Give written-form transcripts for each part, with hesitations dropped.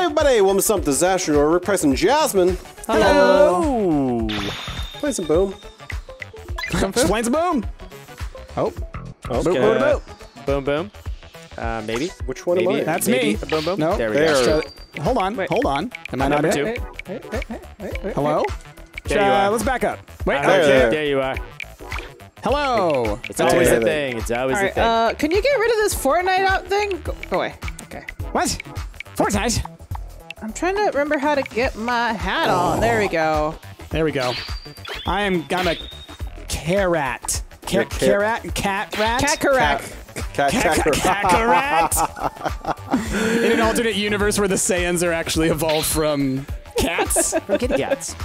Hey everybody, welcome to Sump Disaster. We're pressing Jasmine. Hello. Play some boom. Play some boom. Oh. Oh. Boom, boom, boom. Boom, boom. Maybe. Which one am I? That's me. Boom, boom. No. There we go. Hold on. Wait. Hold on. Am I not it? Hey. Hello? There you are. Let's back up. Wait. Okay. There you are. Hello. It's always a thing. It's always a thing. Can you get rid of this Fortnite out thing? Go away. Okay. What? Fortnite? I'm trying to remember how to get my hat on. There we go. There we go. I'm a carrot. Carrot? Cat rat? Kakarot. Kakarot. In an alternate universe where the Saiyans are actually evolved from cats. From kitty cats.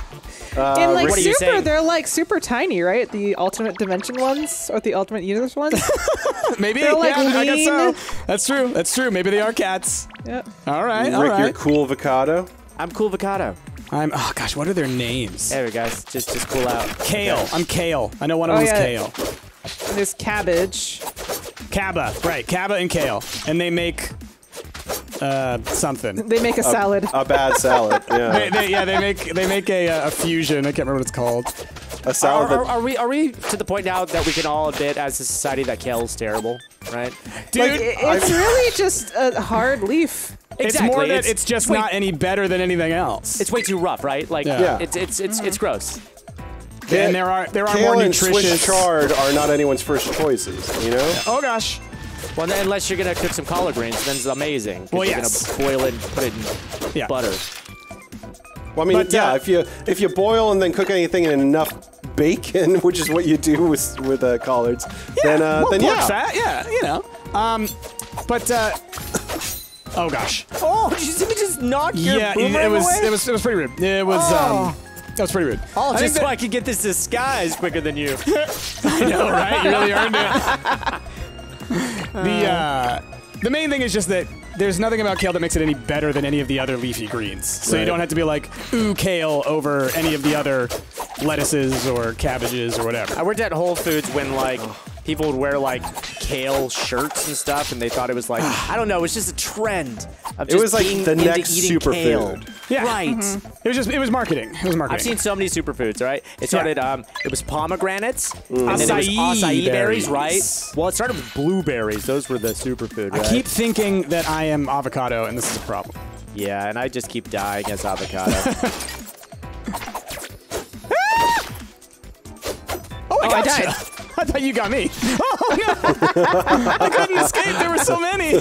In like Super, they're like super tiny, right? The alternate dimension ones or the alternate universe ones. Maybe they're like lean. I guess so. That's true. That's true. Maybe they are cats. Yep. All right. Rick, all right. You're cool, Vicado. I'm cool, Vicado. Oh gosh, what are their names? There we go. Just cool out. Kale. Okay. I'm Kale. I know one of them is Kale. And there's Cabbage. Cabba, right? Cabba and Kale, and they make. Something. They make a salad. A bad salad. Yeah. they make a fusion. I can't remember what it's called. A salad. Are we to the point now that we can all admit as a society that kale is terrible, right? Dude, like, it's really just a hard leaf. Exactly. It's more that it's just not any better than anything else. It's way too rough, right? Like it's gross. And there are more nutritious. Kale and Swiss chard are not anyone's first choices, you know? Yeah. Oh gosh. Well, unless you're gonna cook some collard greens, then it's amazing. Well, you're gonna boil it and put it in butter. Well, I mean, if you boil and then cook anything in enough bacon, which is what you do with collards, then pork fat, you know. Oh gosh. Oh, did you just knock your boomerang away? Yeah, it was pretty rude. It was. That was pretty rude. Just so I could get this disguise quicker than you. I know, right? You really earned it. The main thing is just that there's nothing about kale that makes it any better than any of the other leafy greens. So you don't have to be like, ooh, kale over any of the other lettuces or cabbages or whatever. I worked at Whole Foods when like people would wear like kale shirts and stuff, and they thought it was like I don't know, it was just a trend. Of just it was like the next superfood. Yeah, right. Mm-hmm. It was marketing. It was marketing. I've seen so many superfoods, right? It started. It was pomegranates, and then it was acai berries, right? Well, it started with blueberries. Those were the superfood. Right? I keep thinking that I am avocado, and this is a problem. Yeah, and I just keep dying as avocado. I died. I thought you got me. Oh, no. I couldn't escape. There were so many.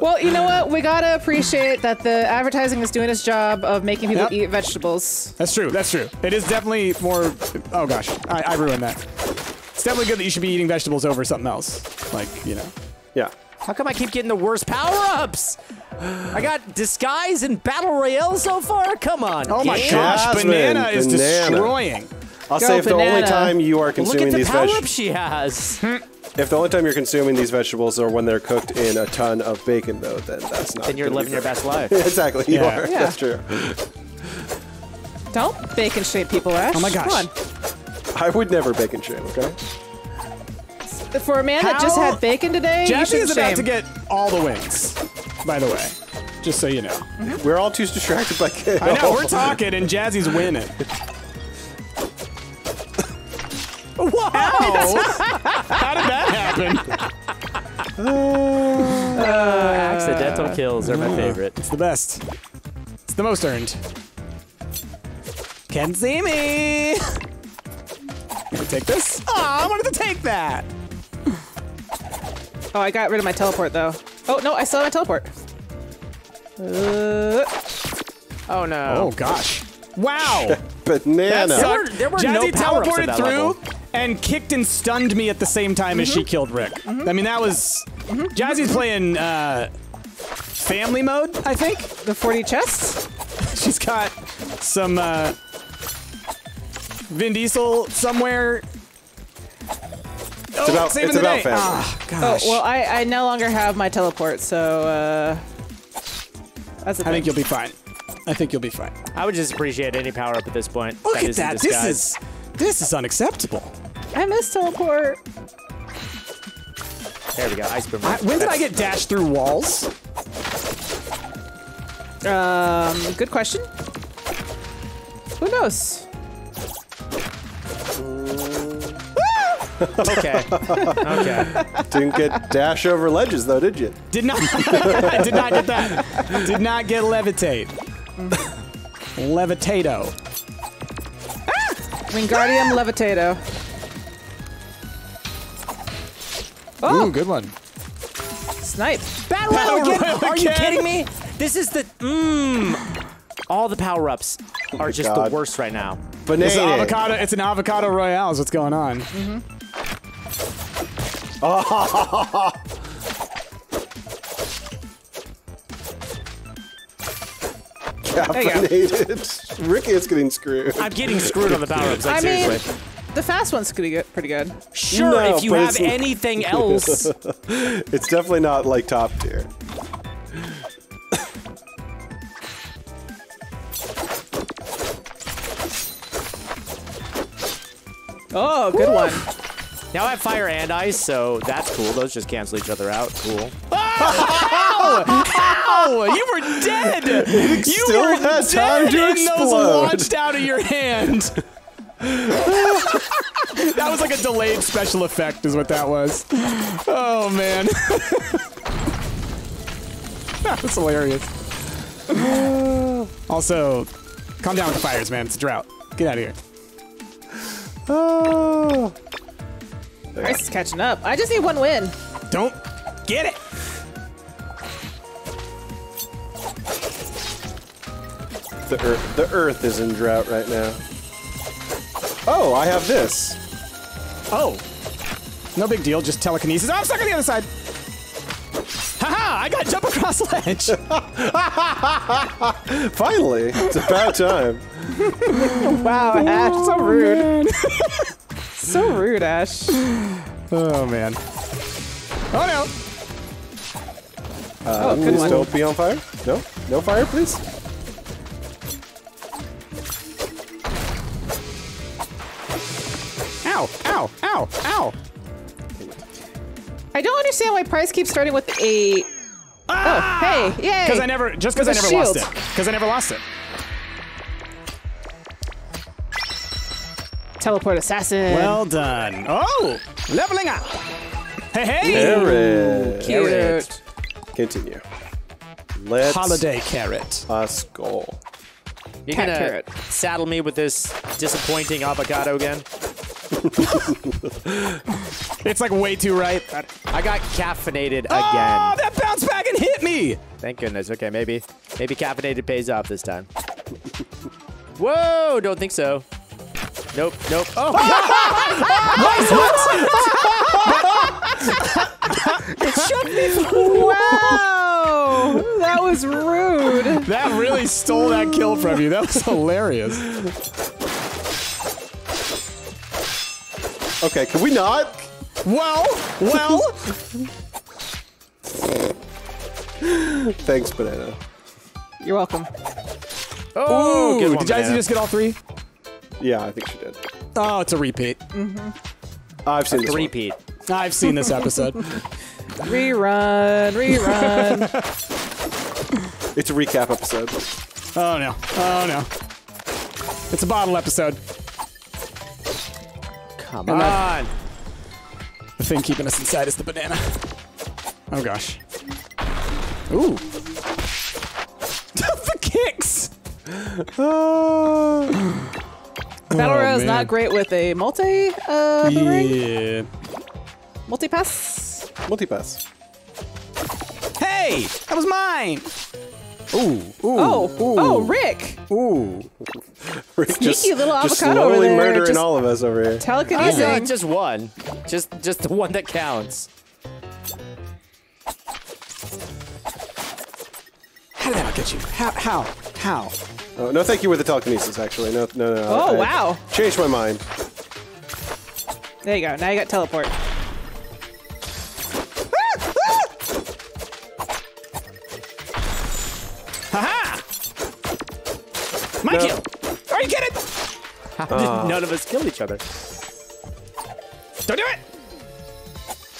Well, you know what? We got to appreciate that the advertising is doing its job of making people eat vegetables. That's true. That's true. It is definitely more... Oh, gosh. I ruined that. It's definitely good that you should be eating vegetables over something else. Like, you know. Yeah. How come I keep getting the worst power-ups? I got Disguise and Battle Royale so far? Come on. Oh, my gosh. Banana is destroying. I'll say if the only time you are consuming these vegetables, if the only time you're consuming these vegetables are when they're cooked in a ton of bacon, though, then that's not. Then you're living your best life. Exactly, you are. Yeah. That's true. Don't bacon shame people, Ash. Oh my gosh! Come on. I would never bacon shame. Okay. For a man that just had bacon today, Jesse is about to get all the wings. By the way. Just so you know, we're all too distracted by kale. I know we're talking, and Jazzy's winning. Wow! How did that happen? Accidental kills are my favorite. It's the best. It's the most earned. Can't see me! Can I take this? Aw, I wanted to take that! Oh, I got rid of my teleport, though. Oh, no, I still have my teleport. Oh, no. Oh, gosh. Wow! Banana. There were Jazzy teleported through and kicked and stunned me at the same time as she killed Rick. I mean, that was... Jazzy's playing family mode, I think? The 40 chests? She's got some Vin Diesel somewhere. It's about family. Oh, gosh. Oh, well, I no longer have my teleport, so... that's a thing. I think you'll be fine. I think you'll be fine. I would just appreciate any power up at this point. Look at that! This is unacceptable. I missed teleport. There we go, ice boom. When did I get dashed through walls? Good question. Who knows? Okay. Okay. Didn't get dash over ledges though, did you? Did not. Did not get that. Did not get levitate. Levitato. Ah! Wingardium Levitato. Oh, ooh, good one. Snipe. Battle royale again. Are you kidding me? This is the all the power-ups are just the worst right now. Banana. It's avocado. It's an avocado royale. Is what's going on? Mm-hmm. Oh. Caffeinated. Ricky is getting screwed. I'm getting screwed on the power-ups. Like, seriously. The fast one's pretty good. Sure, no, if you have anything else. It's definitely not like top tier. Oh, good one. Now I have fire and ice, so that's cool. Those just cancel each other out. Cool. Ow! Ow! You were dead! You still were had time to explode. Those launched out of your hand. That was like a delayed special effect is what that was. Oh, man. That was hilarious. Also, calm down with the fires, man. It's a drought. Get out of here. Oh. Ice is catching up. I just need one win. Don't get it. The earth is in drought right now. Oh, I have this. Oh. No big deal, just telekinesis. Oh, I'm stuck on the other side. Haha, I got jump across ledge. Finally, it's about time. Wow, Ash, so rude. So rude, Ash. Oh, man. Oh, no. Good one. Don't be on fire. No, no fire, please. Ow, ow, ow, ow. I don't understand why Price keeps starting with a... Ah! Oh, hey, yay! Because I never, just because I never lost it. Because I never lost it. Teleport assassin. Well done. Oh, leveling up. Hey, hey. Carrot. Cute. Continue. Let's holiday carrot. Let's go. You're gonna saddle me with this disappointing avocado again? It's like way too ripe. I got caffeinated again. Oh, that bounced back and hit me! Thank goodness. Okay, maybe caffeinated pays off this time. Whoa, don't think so. Nope, nope. Oh! What? It shook me. Wow! That was rude. That really stole that kill from you. That was hilarious. Okay, can we not? Well, well. Thanks, Banana. You're welcome. Oh, ooh, did Jasmine just get all three? Yeah, I think she did. Oh, it's a repeat. Mm-hmm. I've seen this repeat. I've seen this episode. Rerun, rerun. It's a recap episode. Oh no! Oh no! It's a bottle episode. Come on. The thing keeping us inside is the banana. Oh gosh. Ooh. The kicks. Battle Royale is not great with a multi boomerang. Multi-pass. Multi-pass. Hey! That was mine! Ooh, ooh. Oh, ooh. Oh, Rick! Ooh. Rick sneaky little avocado just slowly over there. Murdering just all of us over here. Telekinesis. Just one. Just the one that counts. How did that not get you? How? Oh, no, thank you with the telekinesis, actually. No, no, no. Oh, wow. Changed my mind. There you go. Now you got teleport. Kill. Are you kidding? How did none of us kill each other? Don't do it!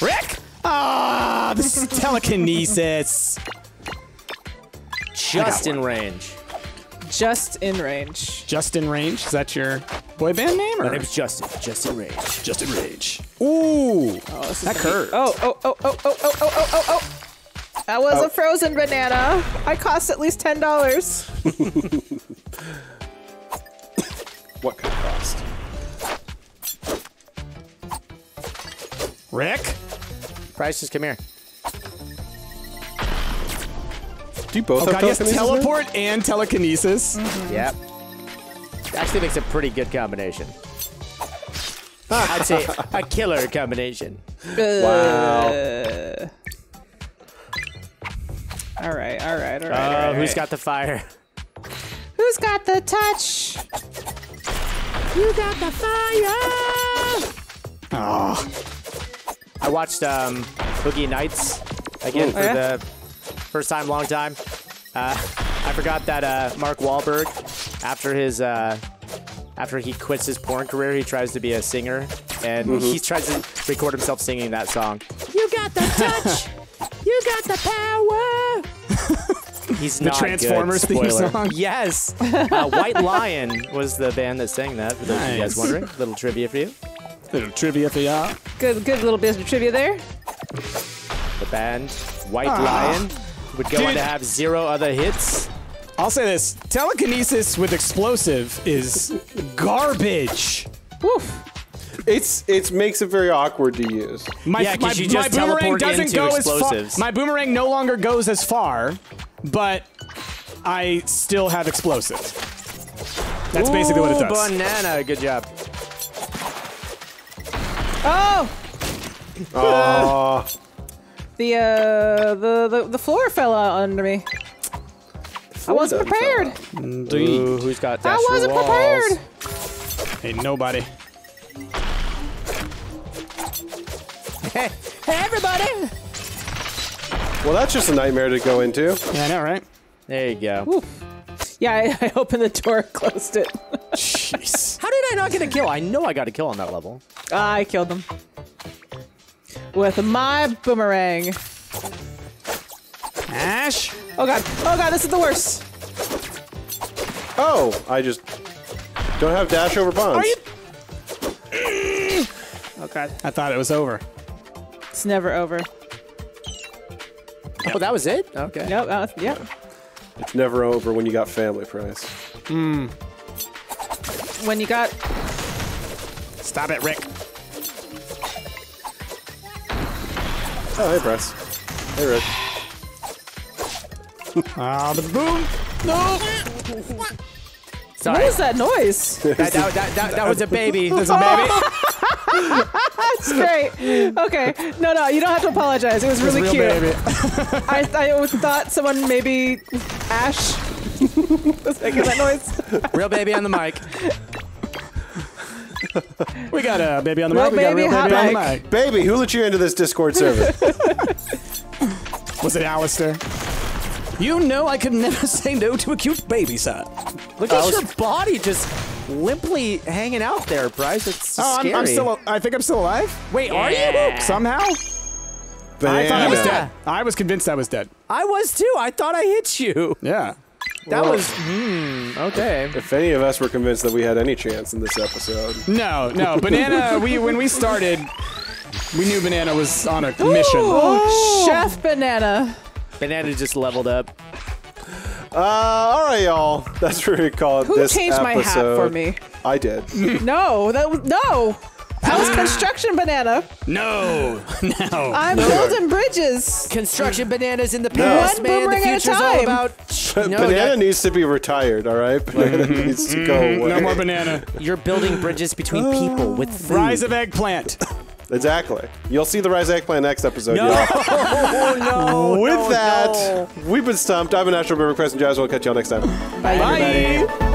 Rick! Ah, this is telekinesis. Just in range. Just in range. Just in range? Is that your boy band name? Or? My name's Justin. Just in range. Just in range. Ooh. Oh, this that hurt. Oh, oh, oh, oh, oh, oh, oh, oh, oh. That was a frozen banana. I cost at least $10. What could it cost? Rick? Price, just come here. Do you both have telekinesis? Teleport now? And telekinesis. Mm-hmm. Yep. Actually makes a pretty good combination. I'd say a killer combination. Wow. All right, all right, all right. Who's got the fire? Who's got the touch? You got the fire! Oh. I watched Boogie Nights again for the first time, long time. I forgot that Mark Wahlberg, after his after he quits his porn career, he tries to be a singer, and he tries to record himself singing that song. You got the touch, you got the power. He's not the Transformers theme song. Yes, White Lion was the band that sang that. For those of you guys wondering, little trivia for you. Little trivia for y'all. Good, good little bit of trivia there. The band White Lion. Would go on to have 0 other hits. I'll say this. Telekinesis with explosive is garbage. Woof. It makes it very awkward to use. My boomerang doesn't go as far. My boomerang no longer goes as far, but I still have explosive. That's basically what it does. Banana. Good job. Oh! Oh. The floor fell out under me. I wasn't prepared. Ooh, who's got that? I wasn't prepared. Hey, nobody. Hey, everybody. Well, that's just a nightmare to go into. Yeah, I know, right? There you go. Ooh. Yeah, I opened the door and closed it. Jeez. How did I not get a kill? I know I got a kill on that level. I killed them. With my boomerang. Ash? Oh god. Oh god, this is the worst. Oh, I just don't have dash over bonds. Are you? Oh god. I thought it was over. It's never over. Yep. Oh, that was it? Okay. Nope, yeah. It's never over when you got family price. Hmm. When you got... Stop it, Rick. Oh, hey, Bryce. Hey, Rick. Ah, the boom! No! Sorry. What was that noise? that was a baby. There's a baby. That's great. Okay. No, no, you don't have to apologize. It was really cute. Baby. I thought someone maybe Ash was making that noise. Real baby on the mic. We got a baby on the mic. We got a real baby on the mic. Baby, who let you into this Discord server? Was it Alistair? You know I could never say no to a cute baby son. Look at your body just limply hanging out there, Bryce. It's scary. I think I'm still alive. Wait, are you? Somehow? Bam. I thought I was dead. I was convinced I was dead. I was too. I thought I hit you. Yeah. That was, okay. If any of us were convinced that we had any chance in this episode. No, no, Banana, when we started, we knew Banana was on a mission. Oh, Chef Banana. Banana just leveled up. All right, y'all. That's what we call it this episode. Who changed my hat for me? I did. No, that was, no. That was Construction Banana. No, no. I'm building bridges. Construction Banana's in the past, man. The future's all about... Banana needs to be retired, all right? Banana needs to go away. No more Banana. You're building bridges between people with food. Rise of Eggplant. Exactly. You'll see the Rise of Eggplant next episode, y'all. With that, we've been stumped. I've been Astro River Crest and Jasmine. We'll catch y'all next time. Bye. Bye.